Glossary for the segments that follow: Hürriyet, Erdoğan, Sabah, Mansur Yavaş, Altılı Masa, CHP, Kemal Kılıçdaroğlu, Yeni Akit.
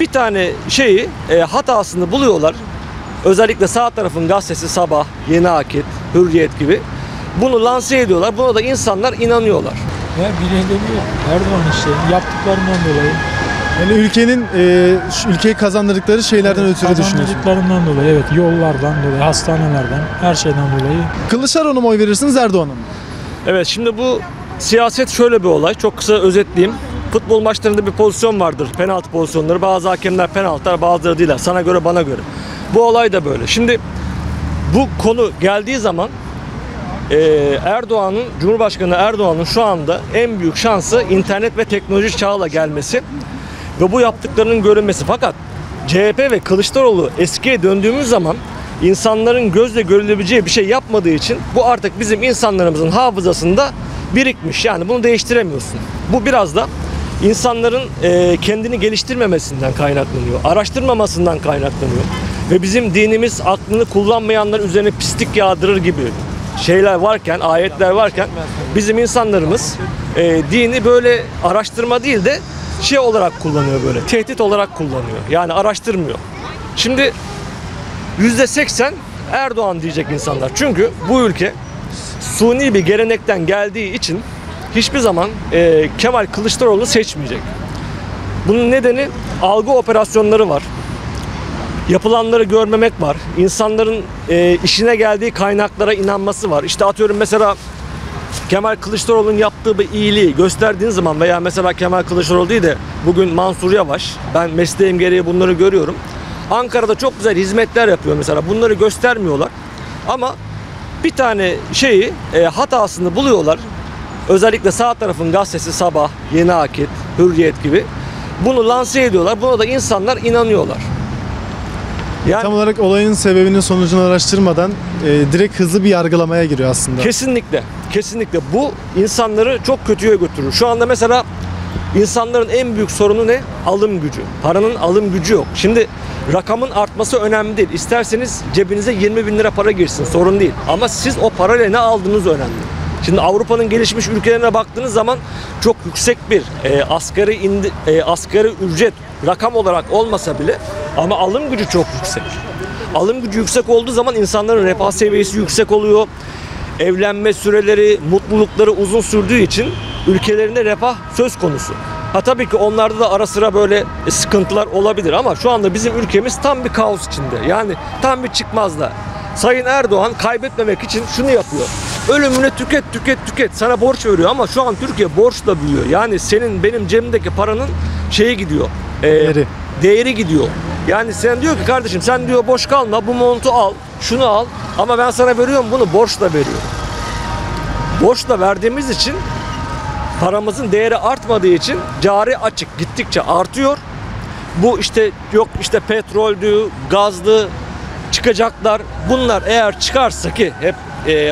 bir tane şeyi, hatasını buluyorlar. Özellikle sağ tarafın gazetesi Sabah, Yeni Akit, Hürriyet gibi. Bunu lanse ediyorlar. Buna da insanlar inanıyorlar. Ya birileniyor. Erdoğan işte yaptıklarından dolayı. Yani ülkeyi kazandırdıkları şeylerden ötürü düşünüyorsun. Kazandırdıklarından dolayı, evet. Yollardan dolayı, hastanelerden, her şeyden dolayı. Kılıçdaroğlu'na mı oy verirsiniz, Erdoğan'a mı? Evet, şimdi bu siyaset şöyle bir olay. Çok kısa özetleyeyim. Futbol maçlarında bir pozisyon vardır. Penaltı pozisyonları. Bazı hakemler penaltılar, bazıları değiller. Sana göre, bana göre. Bu olay da böyle. Şimdi bu konu geldiği zaman Cumhurbaşkanı Erdoğan'ın şu anda en büyük şansı internet ve teknoloji çağıyla gelmesi ve bu yaptıklarının görünmesi. Fakat CHP ve Kılıçdaroğlu eskiye döndüğümüz zaman insanların gözle görülebileceği bir şey yapmadığı için bu artık bizim insanlarımızın hafızasında birikmiş. Yani bunu değiştiremiyorsun. Bu biraz da insanların kendini geliştirmemesinden kaynaklanıyor, araştırmamasından kaynaklanıyor. Ve bizim dinimiz aklını kullanmayanlar üzerine pislik yağdırır gibi şeyler varken, ayetler varken bizim insanlarımız dini böyle araştırma değil de şey olarak kullanıyor, böyle tehdit olarak kullanıyor. Yani araştırmıyor. Şimdi %80 Erdoğan diyecek insanlar. Çünkü bu ülke suni bir gelenekten geldiği için hiçbir zaman Kemal Kılıçdaroğlu seçmeyecek. Bunun nedeni algı operasyonları var. Yapılanları görmemek var. İnsanların işine geldiği kaynaklara inanması var. İşte atıyorum mesela Kemal Kılıçdaroğlu'nun yaptığı bir iyiliği gösterdiğin zaman veya mesela Kemal Kılıçdaroğlu değil de bugün Mansur Yavaş, ben mesleğim gereği bunları görüyorum. Ankara'da çok güzel hizmetler yapıyor mesela. Bunları göstermiyorlar. Ama bir tane şeyi, hatasını buluyorlar. Özellikle sağ tarafın gazetesi Sabah, Yeni Akit, Hürriyet gibi. Bunu lanse ediyorlar. Buna da insanlar inanıyorlar. Yani, tam olarak olayın sebebinin sonucunu araştırmadan direkt hızlı bir yargılamaya giriyor aslında. Kesinlikle. Kesinlikle. Bu insanları çok kötüye götürür. Şu anda mesela insanların en büyük sorunu ne? Alım gücü. Paranın alım gücü yok. Şimdi rakamın artması önemli değil. İsterseniz cebinize 20.000 lira para girsin. Sorun değil. Ama siz o parayla ne aldığınız önemli. Şimdi Avrupa'nın gelişmiş ülkelerine baktığınız zaman çok yüksek bir asgari ücret rakam olarak olmasa bile ama alım gücü çok yüksek. Alım gücü yüksek olduğu zaman insanların refah seviyesi yüksek oluyor. Evlenme süreleri, mutlulukları uzun sürdüğü için ülkelerinde refah söz konusu. Ha tabii ki onlarda da ara sıra böyle sıkıntılar olabilir ama şu anda bizim ülkemiz tam bir kaos içinde. Yani tam bir çıkmazda. Sayın Erdoğan kaybetmemek için şunu yapıyor. Ölümüne tüket, tüket, tüket. Sana borç veriyor ama şu an Türkiye borçla büyüyor. Yani senin benim cebimdeki paranın şeyi gidiyor. Değeri gidiyor. Yani sen diyor ki kardeşim sen diyor boş kalma, bu montu al, şunu al ama ben sana veriyorum, bunu borçla veriyorum. Borçla verdiğimiz için paramızın değeri artmadığı için cari açık gittikçe artıyor. Bu işte yok işte petroldü, gazdı çıkacaklar. Bunlar eğer çıkarsa ki hep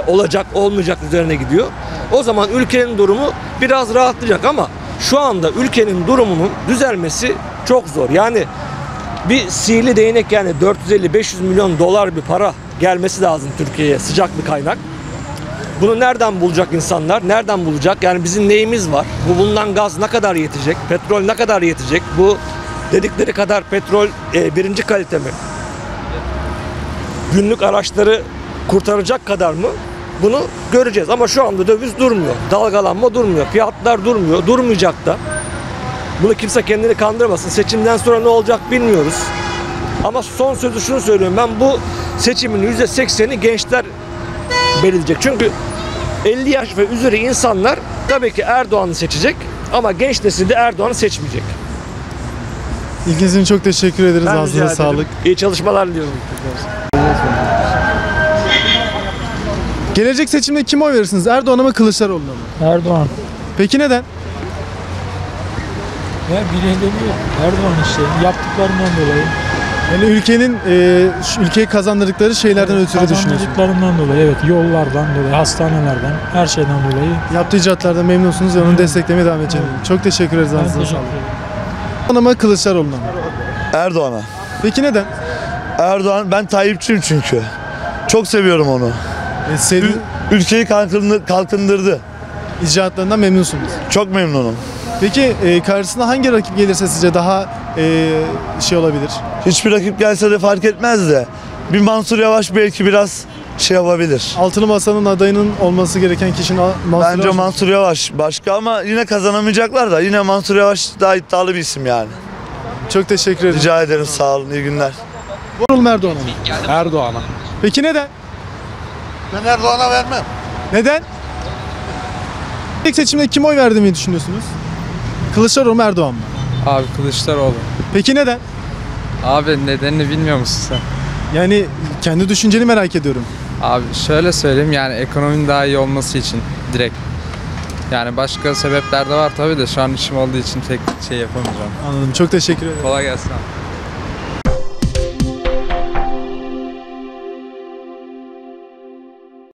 olacak olmayacak üzerine gidiyor. O zaman ülkenin durumu biraz rahatlayacak ama şu anda ülkenin durumunun düzelmesi çok zor. Yani bir sihirli değnek, yani 450-500 milyon dolar bir para gelmesi lazım Türkiye'ye, sıcak bir kaynak. Bunu nereden bulacak insanlar? Nereden bulacak? Yani bizim neyimiz var? Bundan gaz ne kadar yetecek? Petrol ne kadar yetecek? Bu dedikleri kadar petrol birinci kalite mi? Günlük araçları kurtaracak kadar mı? Bunu göreceğiz ama şu anda döviz durmuyor. Dalgalanma durmuyor. Fiyatlar durmuyor. Durmayacak da. Bunu kimse kendini kandırmasın. Seçimden sonra ne olacak bilmiyoruz. Ama son sözü şunu söylüyorum. Ben bu seçimin %80'i gençler belirleyecek. Çünkü 50 yaş ve üzeri insanlar tabii ki Erdoğan'ı seçecek ama genç nesil de Erdoğan'ı seçmeyecek. İlginiz için çok teşekkür ederiz. Ağzına sağlık. İyi çalışmalar diliyorum. Gelecek seçimde kime oy verirsiniz? Erdoğan'a mı, Kılıçdaroğlu'na mı? Erdoğan. Peki neden? Ya birileniyor. Erdoğan işte yaptıklarından dolayı. Yani ülkeyi kazandırdıkları şeylerden ötürü düşünüyorsun. Kazandırdıklarından dolayı, evet. Yollardan dolayı, hastanelerden, her şeyden dolayı. Yaptığı icatlardan memnunsunuz ve onu desteklemeye devam edeceğim. Evet. Çok teşekkür ederiz. Erdoğan'a mı, Kılıçdaroğlu'na mı? Erdoğan'a. Peki neden? Erdoğan, ben Tayyipçiyim çünkü. Çok seviyorum onu. Ülkeyi kalkındırdı. İcraatlarından memnunsunuz. Çok memnunum. Peki karşısına hangi rakip gelirse sizce daha şey olabilir. Hiçbir rakip gelse de fark etmez de bir Mansur Yavaş belki biraz şey yapabilir. Altılı Masa'nın adayının olması gereken kişinin Mansur Yavaş başka, ama yine kazanamayacaklar da yine Mansur Yavaş daha iddialı bir isim yani. Çok teşekkür ederim. Rica ederim, sağ olun, iyi günler. Borul Erdoğan'a mı? Erdoğan'a. Peki neden? Ben Erdoğan'a vermem. Neden? İlk seçimde kim oy verdi mi düşünüyorsunuz? Kılıçdaroğlu mu, Erdoğan mı? Abi Kılıçdaroğlu. Peki neden? Abi nedenini bilmiyor musun sen? Yani kendi düşünceni merak ediyorum. Abi şöyle söyleyeyim, yani ekonominin daha iyi olması için direkt. Yani başka sebepler de var tabii de şu an işim olduğu için tek şey yapamayacağım. Anladım. Çok teşekkür ederim. Kolay gelsin.